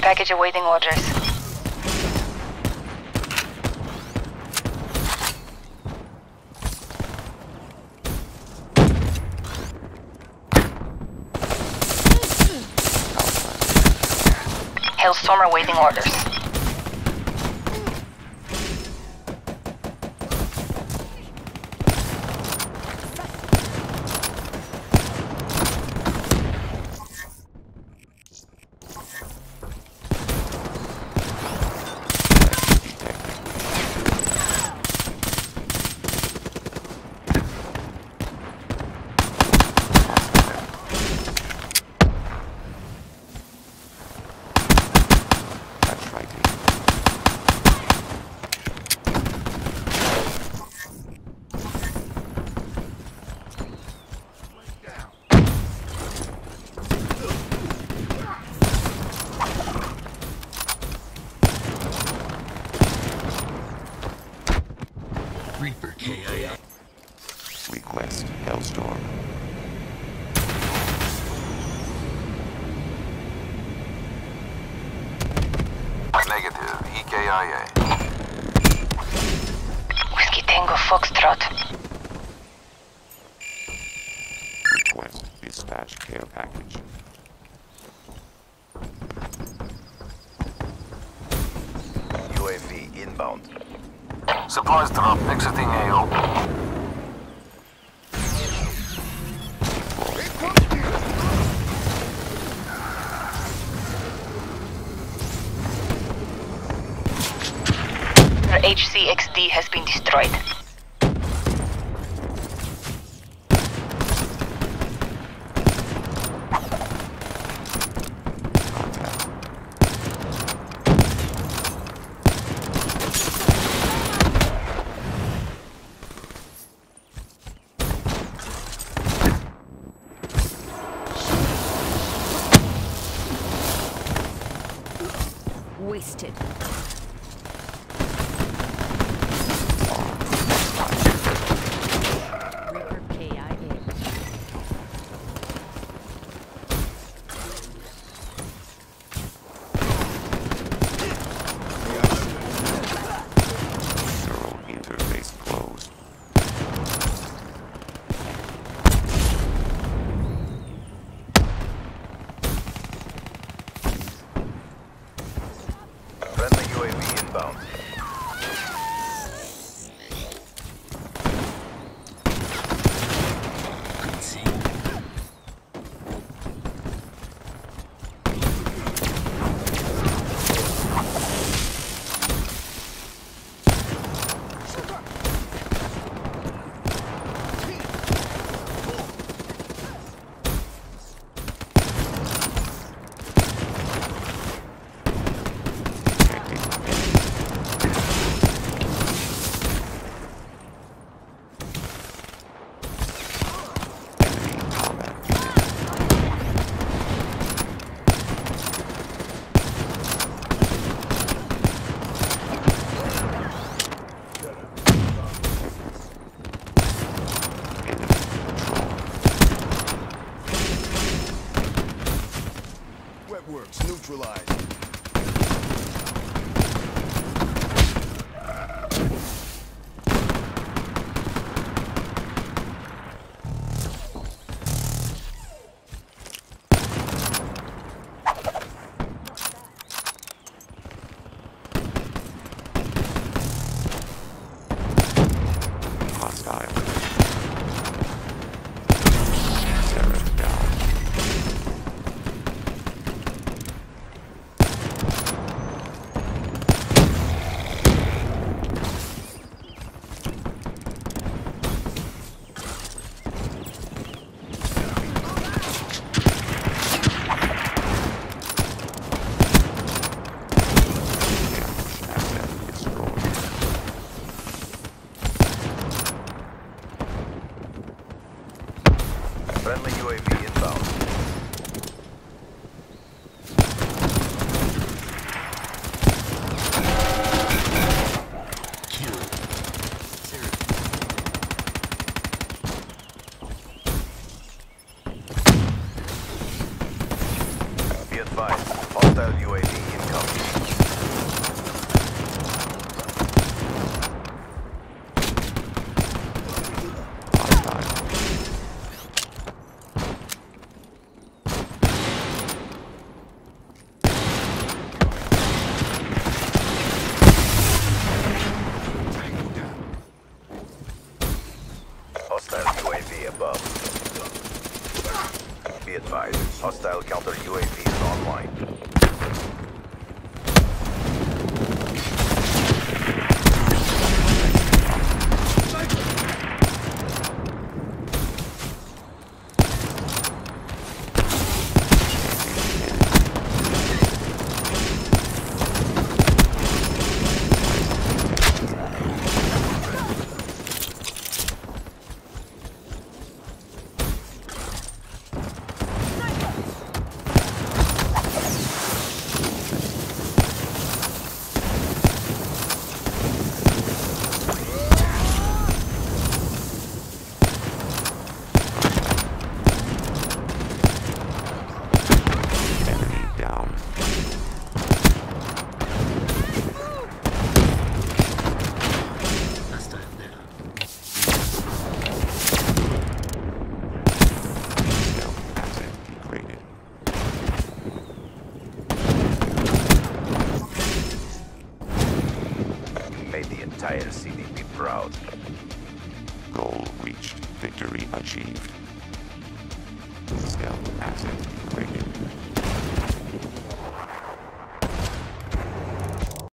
package awaiting orders. Hailstorm awaiting orders. Request Hellstorm. Negative. EKIA. Whiskey Tango Foxtrot. Request dispatch care package. UAV inbound. Supplies drop exiting AO. HCXD has been destroyed. Wasted. Works neutralized. Friendly UAV inbound. Kill. Be advised, hostile UAV inbound. Hostile counter UAV is online. Goal reached. Victory achieved. Stealth asset.